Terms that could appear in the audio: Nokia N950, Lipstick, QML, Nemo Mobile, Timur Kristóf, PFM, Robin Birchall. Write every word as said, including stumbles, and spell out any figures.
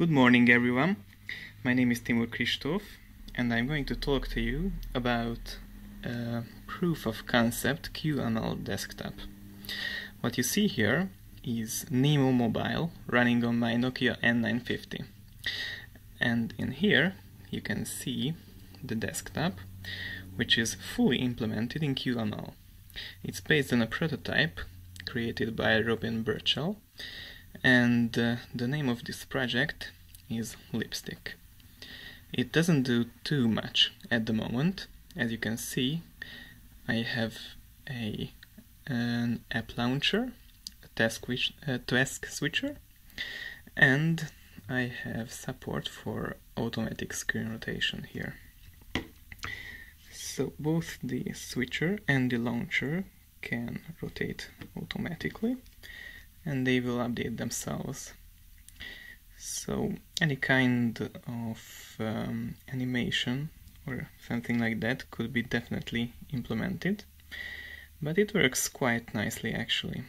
Good morning everyone, my name is Timur Kristóf and I'm going to talk to you about uh, proof of concept Q M L desktop. What you see here is Nemo Mobile running on my Nokia N nine fifty, and in here you can see the desktop, which is fully implemented in Q M L. It's based on a prototype created by Robin Birchall, and uh, the name of this project is Lipstick. It doesn't do too much at the moment. As you can see, I have a an app launcher, a task, switch, a task switcher, and I have support for automatic screen rotation here. So both the switcher and the launcher can rotate automatically, and they will update themselves. So any kind of um, animation or something like that could be definitely implemented, but it works quite nicely actually.